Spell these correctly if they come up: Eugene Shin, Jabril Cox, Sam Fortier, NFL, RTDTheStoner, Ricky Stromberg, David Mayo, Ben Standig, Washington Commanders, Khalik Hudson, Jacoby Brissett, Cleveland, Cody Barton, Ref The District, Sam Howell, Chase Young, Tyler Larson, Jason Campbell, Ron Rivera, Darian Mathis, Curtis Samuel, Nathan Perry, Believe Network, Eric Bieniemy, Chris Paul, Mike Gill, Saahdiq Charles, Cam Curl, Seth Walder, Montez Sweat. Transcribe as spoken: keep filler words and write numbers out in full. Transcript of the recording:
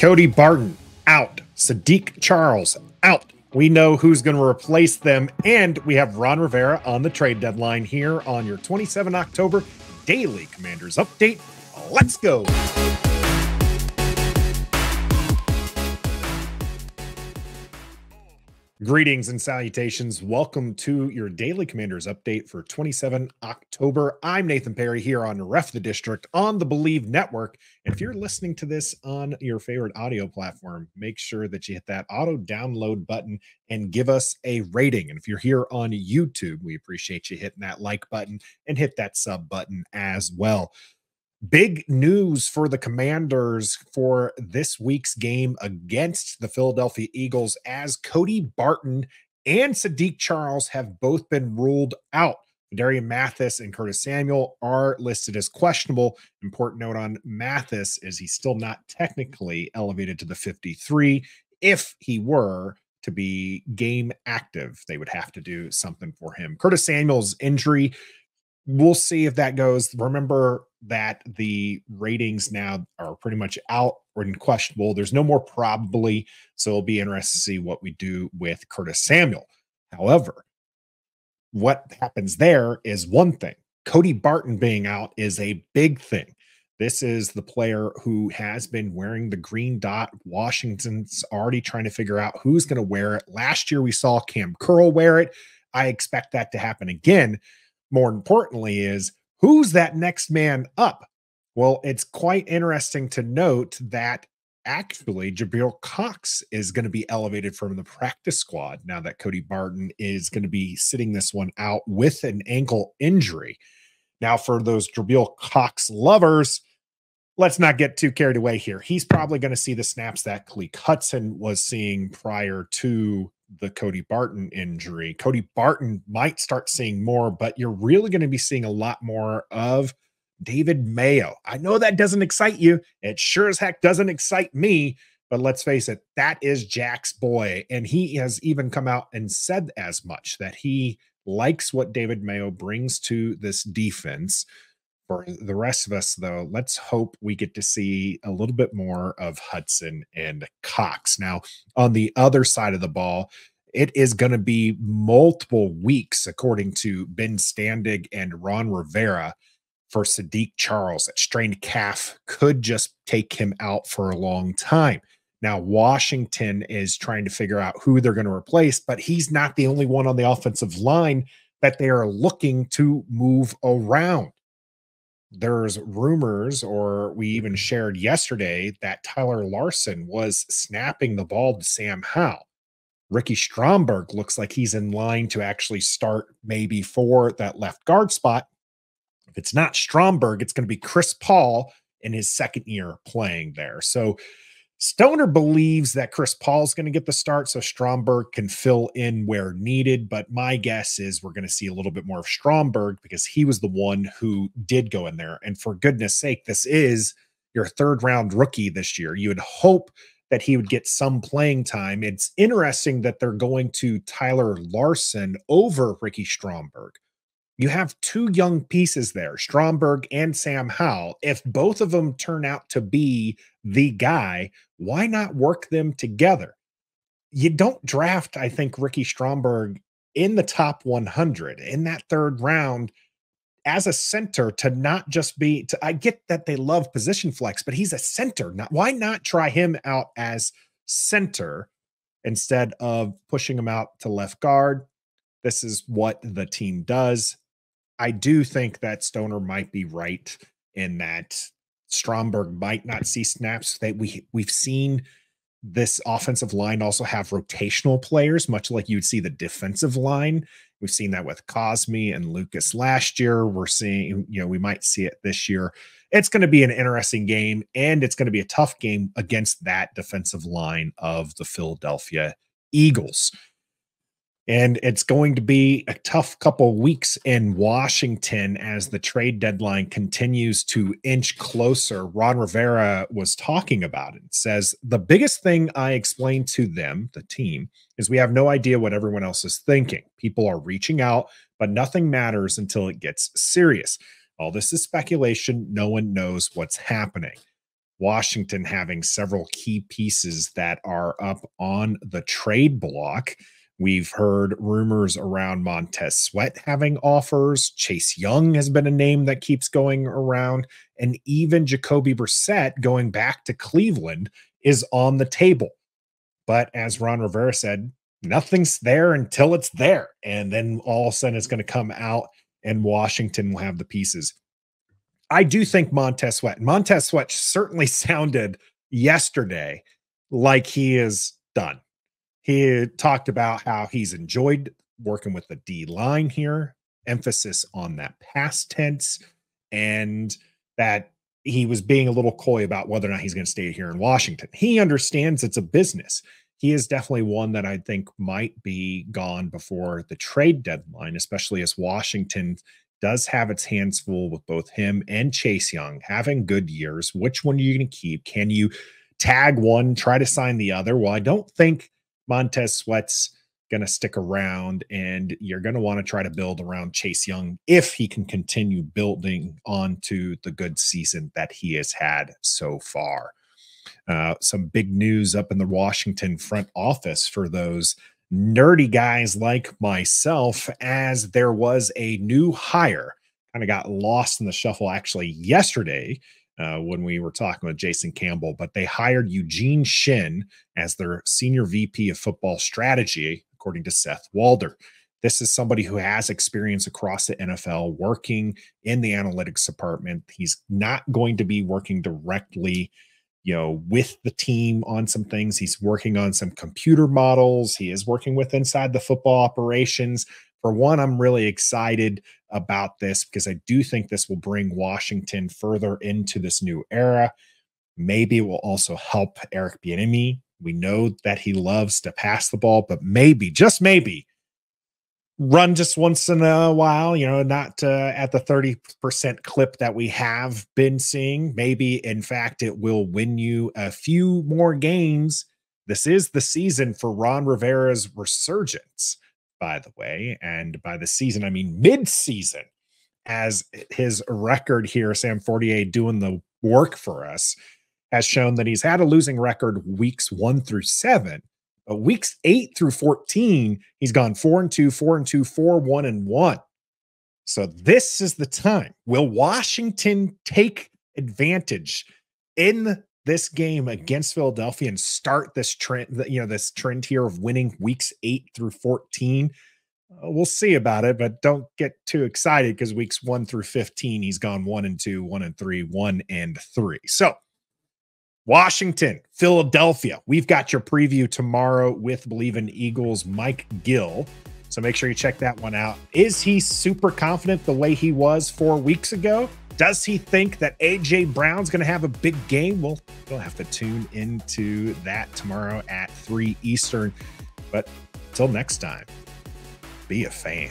Cody Barton out. Saahdiq Charles out. We know who's going to replace them, and we have Ron Rivera on the trade deadline here on your twenty-seventh of October Daily Commanders Update. Let's go. Greetings and salutations. Welcome to your Daily Commanders Update for twenty-seventh of October. I'm Nathan Perry here on Ref the District on the Believe Network. And if you're listening to this on your favorite audio platform, make sure that you hit that auto download button and give us a rating. And if you're here on YouTube, we appreciate you hitting that like button and hit that sub button as well. Big news for the Commanders for this week's game against the Philadelphia Eagles, as Cody Barton and Saahdiq Charles have both been ruled out. Darian Mathis and Curtis Samuel are listed as questionable. Important note on Mathis is he's still not technically elevated to the fifty-three. If he were to be game active, they would have to do something for him. Curtis Samuel's injury, we'll see if that goes. Remember that the ratings now are pretty much out or questionable. There's no more probably, so it'll be interesting to see what we do with Curtis Samuel. However, what happens there is one thing. Cody Barton being out is a big thing. This is the player who has been wearing the green dot. Washington's already trying to figure out who's going to wear it. Last year, we saw Cam Curl wear it. I expect that to happen again. More importantly is, who's that next man up? Well, it's quite interesting to note that actually Jabril Cox is going to be elevated from the practice squad now that Cody Barton is going to be sitting this one out with an ankle injury. Now, for those Jabril Cox lovers, let's not get too carried away here. He's probably going to see the snaps that Khalik Hudson was seeing prior to the Cody Barton injury. Cody Barton might start seeing more, but you're really going to be seeing a lot more of David Mayo. I know that doesn't excite you. It sure as heck doesn't excite me, but let's face it, that is Jack's boy. And he has even come out and said as much, that he likes what David Mayo brings to this defense. For the rest of us, though, let's hope we get to see a little bit more of Hudson and Cox. Now, on the other side of the ball, it is going to be multiple weeks, according to Ben Standig and Ron Rivera, for Saahdiq Charles. That strained calf could just take him out for a long time. Now, Washington is trying to figure out who they're going to replace, but he's not the only one on the offensive line that they are looking to move around. There's rumors, or we even shared yesterday, that Tyler Larson was snapping the ball to Sam Howell. Ricky Stromberg looks like he's in line to actually start maybe for that left guard spot. If it's not Stromberg, it's going to be Chris Paul in his second year playing there. So Stoner believes that Chris Paul is going to get the start so Stromberg can fill in where needed, but my guess is we're going to see a little bit more of Stromberg because he was the one who did go in there. And for goodness sake, this is your third round rookie this year. You would hope that he would get some playing time. It's interesting that they're going to Tyler Larson over Ricky Stromberg. You have two young pieces there, Stromberg and Sam Howell. If both of them turn out to be the guy, why not work them together? You don't draft, I think, Ricky Stromberg in the top one hundred in that third round as a center to not just be, to, I get that they love position flex, but he's a center. Not, why not try him out as center instead of pushing him out to left guard? This is what the team does. I do think that Stoner might be right in that Stromberg might not see snaps. That we, we've seen this offensive line also have rotational players, much like you'd see the defensive line. We've seen that with Cosme and Lucas last year. We're seeing, you know, we might see it this year. It's going to be an interesting game, and it's going to be a tough game against that defensive line of the Philadelphia Eagles. And it's going to be a tough couple weeks in Washington as the trade deadline continues to inch closer. Ron Rivera was talking about it. It says, the biggest thing I explained to them, the team, is we have no idea what everyone else is thinking. People are reaching out, but nothing matters until it gets serious. All this is speculation. No one knows what's happening. Washington having several key pieces that are up on the trade block. We've heard rumors around Montez Sweat having offers. Chase Young has been a name that keeps going around. And even Jacoby Brissett going back to Cleveland is on the table. But as Ron Rivera said, nothing's there until it's there. And then all of a sudden it's going to come out and Washington will have the pieces. I do think Montez Sweat, Montez Sweat certainly sounded yesterday like he is done. He talked about how he's enjoyed working with the D line here, emphasis on that past tense, and that he was being a little coy about whether or not he's going to stay here in Washington. He understands it's a business. He is definitely one that I think might be gone before the trade deadline, especially as Washington does have its hands full with both him and Chase Young having good years. Which one are you going to keep? Can you tag one, try to sign the other? Well, I don't think Montez Sweat's going to stick around, and you're going to want to try to build around Chase Young if he can continue building onto the good season that he has had so far. Uh, some big news up in the Washington front office for those nerdy guys like myself, as there was a new hire kind of got lost in the shuffle actually yesterday uh, when we were talking with Jason Campbell, but they hired Eugene Shin as their senior V P of football strategy, according to Seth Walder. This is somebody who has experience across the N F L working in the analytics department. He's not going to be working directly you know, with the team on some things. He's working on some computer models. He is working with inside the football operations. For one, I'm really excited about this because I do think this will bring Washington further into this new era. Maybe it will also help Eric Bieniemy. We know that he loves to pass the ball, but maybe, just maybe, run just once in a while, you know, not uh, at the thirty percent clip that we have been seeing. Maybe, in fact, it will win you a few more games. This is the season for Ron Rivera's resurgence, by the way. And by the season, I mean mid-season, as his record here, Sam Fortier doing the work for us, has shown that he's had a losing record weeks one through seven. But weeks eight through fourteen, he's gone four and two, four and two, four, one and one. So this is the time. Will Washington take advantage in this game against Philadelphia and start this trend, you know, this trend here of winning weeks eight through fourteen? Uh, we'll see about it, but don't get too excited because weeks one through fifteen, he's gone one and two, one and three, one and three. So Washington, Philadelphia. We've got your preview tomorrow with Believe in Eagles, Mike Gill. So make sure you check that one out. Is he super confident the way he was four weeks ago? Does he think that A J. Brown's going to have a big game? Well, you'll have to tune into that tomorrow at three Eastern. But until next time, be a fan.